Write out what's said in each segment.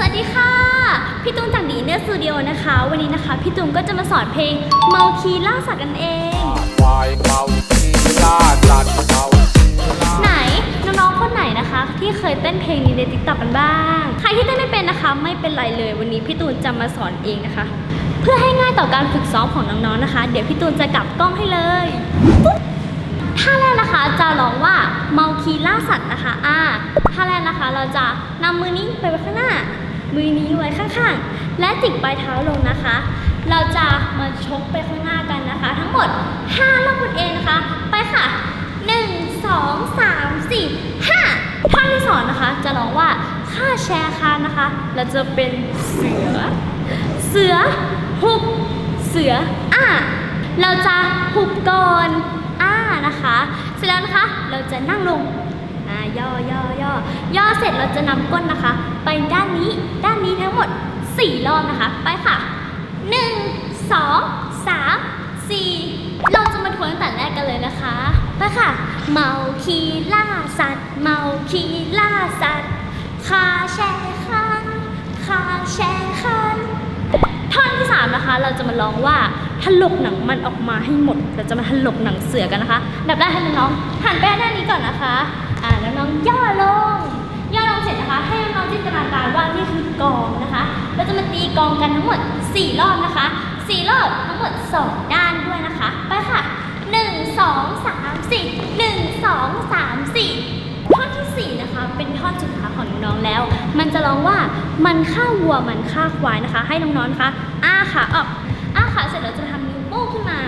สวัสดีค่ะพี่ตุ้มจากดีเนอร์สตูดิโอนะคะวันนี้นะคะพี่ตุ้มก็จะมาสอนเพลงเมาคีล่าสัตว์กันเองไหนน้องๆคนไหนนะคะที่เคยเต้นเพลงนี้ใน TikTok กันบ้างใครที่เต้นไม่เป็นนะคะไม่เป็นไรเลยวันนี้พี่ตุ้มจะมาสอนเองนะคะเพื่อให้ง่ายต่อการฝึกซ้อมของน้องๆนะคะเดี๋ยวพี่ตุ้มจะกลับกล้องให้เลยท่าแรกนะคะจะร้องว่าเมาคีล่าสัตว์นะคะท่าแรกนะคะเราจะนำมือนี้ไปไว้ข้างหน้ามือนี้ไว้ข้างๆและจิกปลายเท้าลงนะคะเราจะมาชกไปข้างหน้ากันนะคะทั้งหมด5รอบคุณเองนะคะไปค่ะ1 2 3 4 5ท่าที่สองนะคะจะร้องว่าข้าแชร์คานนะคะเราจะเป็นเสือหุบเสือเราจะหุบก่อนนะคะเสร็จแล้วนะคะเราจะนั่งลงย่อเสร็จเราจะนำก้นนะคะไปด้านนี้ทั้งหมด4รอบนะคะไปค่ะ1 2 3 4เราจะมาทวนตั้งแต่แรกกันเลยนะคะไปค่ะเมาคีล่าสัตว์เมาคีล่าสัตว์ข้าแช่ขันข้าแช่ขันท่อนที่3นะคะเราจะมาร้องว่าถลกหนังมันออกมาให้หมดเราจะมาถลกหนังเสือกันนะคะดับได้ให้น้องหันไปด้านนี้ก่อนนะคะแล้วน้องย่อลงเสร็จนะคะให้น้องจินตนาการว่านี่คือกองนะคะเราจะมาตีกองกันทั้งหมด4รอบนะคะ4รอบทั้งหมด2ด้านด้วยนะคะไปค่ะ1 2 3 4 1 2 3 4ท่อนที่4นะคะเป็นท่อนสุดท้ายของน้องๆแล้วมันจะร้องว่ามันฆ่าวัวมันฆ่าควายนะคะให้น้องๆนะคะขาออกขาเสร็จเราจะทำนิ้วโป้งขึ้นมา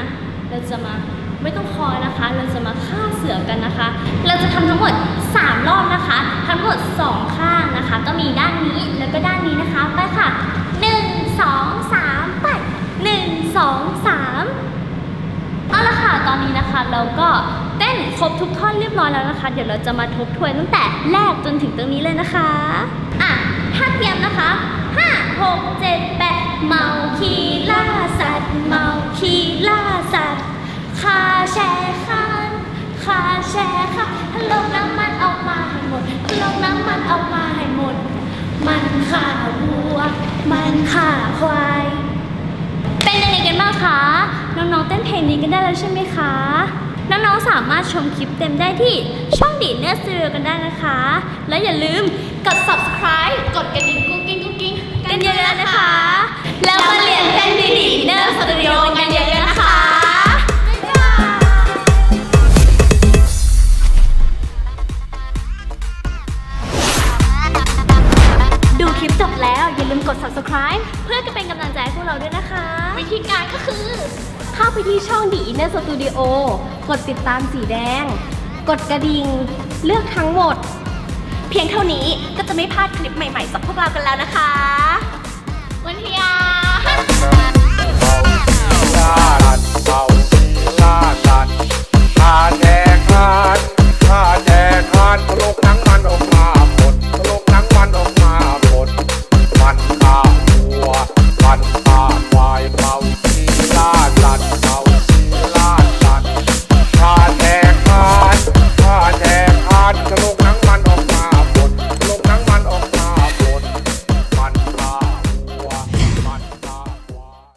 เราจะมาไม่ต้องคอนะคะเราจะมาฆ่าเสือกันนะคะเราจะทำทั้งหมด3รอบนะคะทั้งหมด2ข้างนะคะก็มีด้านนี้แล้วก็ด้านนี้นะคะไปค่ะ1 2 3ไป1 2 3เอาละค่ะตอนนี้นะคะเราก็เต้นครบทุกท่อนเรียบร้อยแล้วนะคะเดี๋ยวเราจะมาทบทวนตั้งแต่แรกจนถึงตรงนี้เลยนะคะถ้าเตรียมนะคะ5 6 7 8เมาคีล่าสัตว์เมาคีล่าสัตว์ข้าแชร์ขันข้าแชร์ขันถลกน้ำมันออกมาให้หมดถลกน้ำมันออกมาให้หมดมันฆ่าวัวมันฆ่าควายเป็นยังไงกันบ้างคะน้องๆเต้นเพลงนี้กันได้แล้วใช่ไหมคะน้องๆสามารถชมคลิปเต็มได้ที่ช่องดีเนอร์สตูดิโอกันได้นะคะและอย่าลืมกด subscribe กดกระดิ่งกุ้งกิ้งกันเยอะๆนะคะแล้วมาเรียนเต้นดีๆเนอร์สตูดิโอกันเยอะๆนะคะดูคลิปจบแล้วอย่าลืมกด subscribe เพื่อจะเป็นกำลังใจให้พวกเราด้วยนะคะวิธีการก็คือเข้าไปที่ช่องดีเนอร์สตูดิโอกดติดตามสีแดงกดกระดิ่งเลือกทั้งหมดเพียงเท่านี้ก็จะไม่พลาดคลิปใหม่ๆจากพวกเรากันแล้วนะคะวันเทียร์